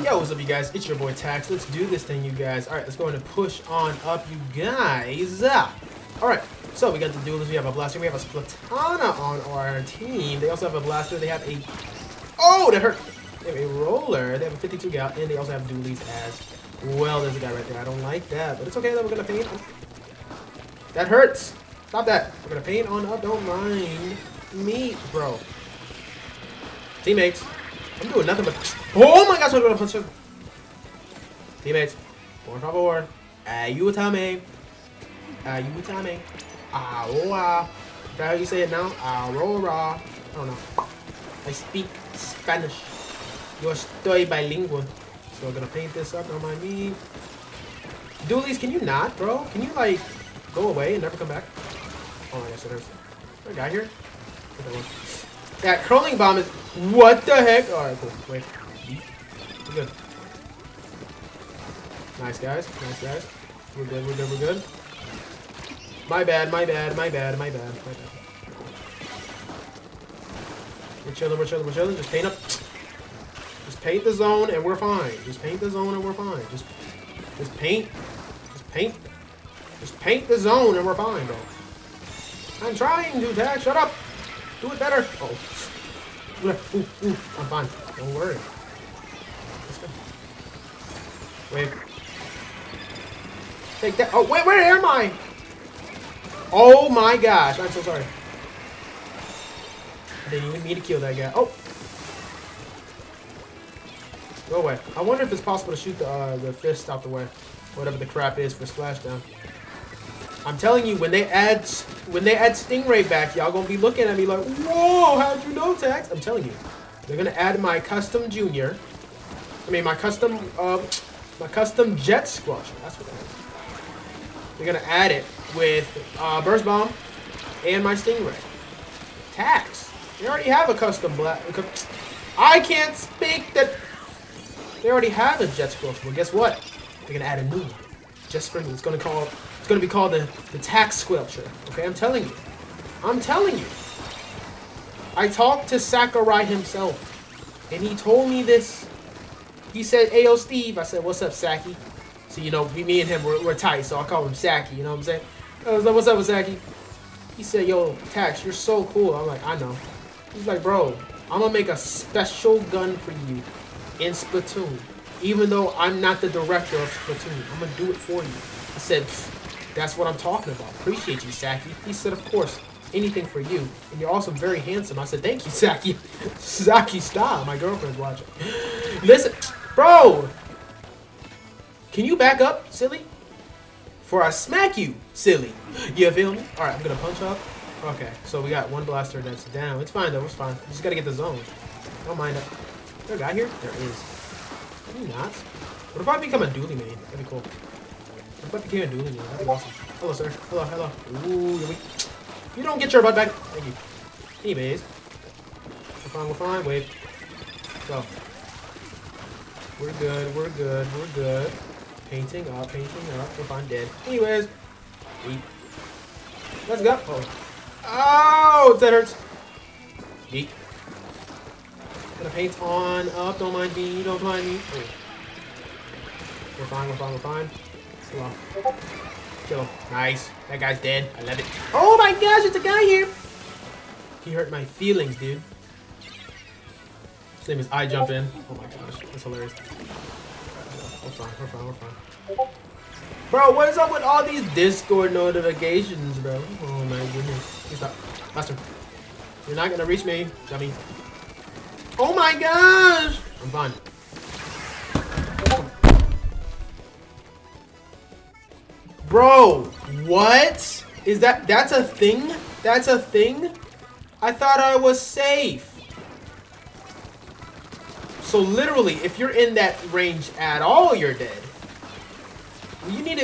Yo, what's up, you guys? It's your boy Tax. Let's do this thing, you guys. All right, let's go ahead and push on up, you guys. All right, so we got the duelers. We have a blaster. We have a Splatana on our team. They also have a blaster. They have a... Oh, that hurt. They have a roller. They have a 52 gal, and they also have dualies as well. There's a guy right there. I don't like that, but it's okay that we're going to paint. That hurts. Stop that. We're going to paint on up. Don't mind me, bro. Teammates. I'm doing nothing but... Oh my gosh, I'm gonna punch him. Teammates, por favor, ayúdame. Ayúdame. Aroa. Is that how you say it now? Aurora. I don't know. I speak Spanish. Yo estoy bilingual. So I'm gonna paint this up, don't mind me. Dualies, can you not, bro? Can you, like, go away and never come back? Oh my gosh, there's a guy here. That curling bomb is... What the heck? Alright, cool. Wait. We're good. Nice, guys. Nice, guys. We're good, we're good, we're good. My bad, my bad, my bad, my bad, my bad. We're chilling, we're chilling, we're chilling. Just paint up. Just paint the zone and we're fine. Just paint the zone and we're fine. Just paint. Just paint. Just paint the zone and we're fine, bro. I'm trying to, Tag. Shut up. Do it better. Oh, ooh, I'm fine. Don't worry. Let's go. Wait. Take that. Oh, wait, where am I? Oh my gosh. I'm so sorry. I didn't even mean to kill that guy. Oh. Go away. I wonder if it's possible to shoot the fist out the way. Whatever the crap is for Splashdown. I'm telling you, when they add Stingray back, y'all gonna be looking at me like, whoa, how'd you know, Tax? I'm telling you, they're gonna add my custom junior. I mean, my custom Jet Squash. That's what that is. They're gonna add it with Burst Bomb and my Stingray. Tax. They already have a custom black. I can't speak that. They already have a Jet Squash. Well, guess what? They're gonna add a new one. Jet Spring. It's gonna call. It's going to be called the Tax Squelcher. Okay, I'm telling you. I'm telling you. I talked to Sakurai himself, and he told me this. He said, hey, yo, Steve. I said, what's up, Saki? So, you know, me and him, we're tight, so I call him Saki. You know what I'm saying? I was like, what's up with Saki? He said, yo, Tax, you're so cool. I'm like, I know. He's like, bro, I'm going to make a special gun for you in Splatoon. Even though I'm not the director of Splatoon, I'm going to do it for you. I said, that's what I'm talking about. Appreciate you, Saki. He said, of course, anything for you. And you're also very handsome. I said, thank you, Saki. Saki, stop. My girlfriend's watching. Listen, bro. Can you back up, silly? For I smack you, silly. You feel me? All right, I'm going to punch up. Okay, so we got one blaster that's down. It's fine, though. It's fine. You just got to get the zone. Don't mind it. Is there a guy here? There is. Maybe not. What if I become a dueling man? That'd be cool. I'm about to get a dueling man. That'd be awesome. Hello, sir. Hello, hello. Ooh, you're weak. You don't get your butt back. Thank you. Anyways. We're fine, wait. Go. We're good, we're good, we're good. Painting up, painting up. We're fine, dead. Anyways. Eat. Let's go. Oh, oh that hurts. Eat. Gonna paint on up. Don't mind me, don't mind me. Oh. We're fine, we're fine, we're fine. Hello. Kill him. Nice. That guy's dead. I love it. Oh my gosh, it's a guy here. He hurt my feelings, dude. His name is I Jump In. Oh my gosh, that's hilarious. We're fine, we're fine, we're fine. Bro, what is up with all these Discord notifications, bro? Oh my goodness. Please stop. Buster. You're not gonna reach me, dummy. Oh my gosh! I'm fine. Bro, what? Is that? That's a thing? That's a thing? I thought I was safe. So literally, if you're in that range at all, you're dead. They need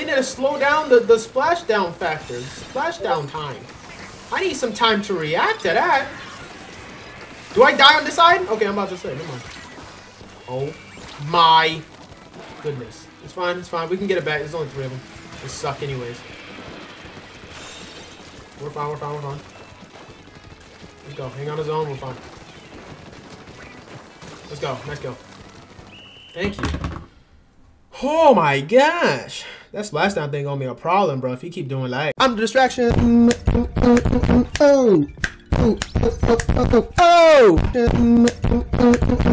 to slow down the splashdown factor. Splashdown time. I need some time to react to that. Do I die on this side? Okay, I'm about to say, never mind. Oh my goodness. It's fine, it's fine. We can get it back. There's only three of them. They suck anyways. We're fine, we're fine, we're fine. Let's go. Hang on the zone, we're fine. Let's go. Nice kill. Thank you. Oh my gosh. That splashdown thing gonna be a problem, bro, if you keep doing like I'm the distraction. Oh. Oh. Oh. Oh. Oh. Oh, oh, oh, oh, oh, oh, oh, oh, oh, oh, oh, oh, oh,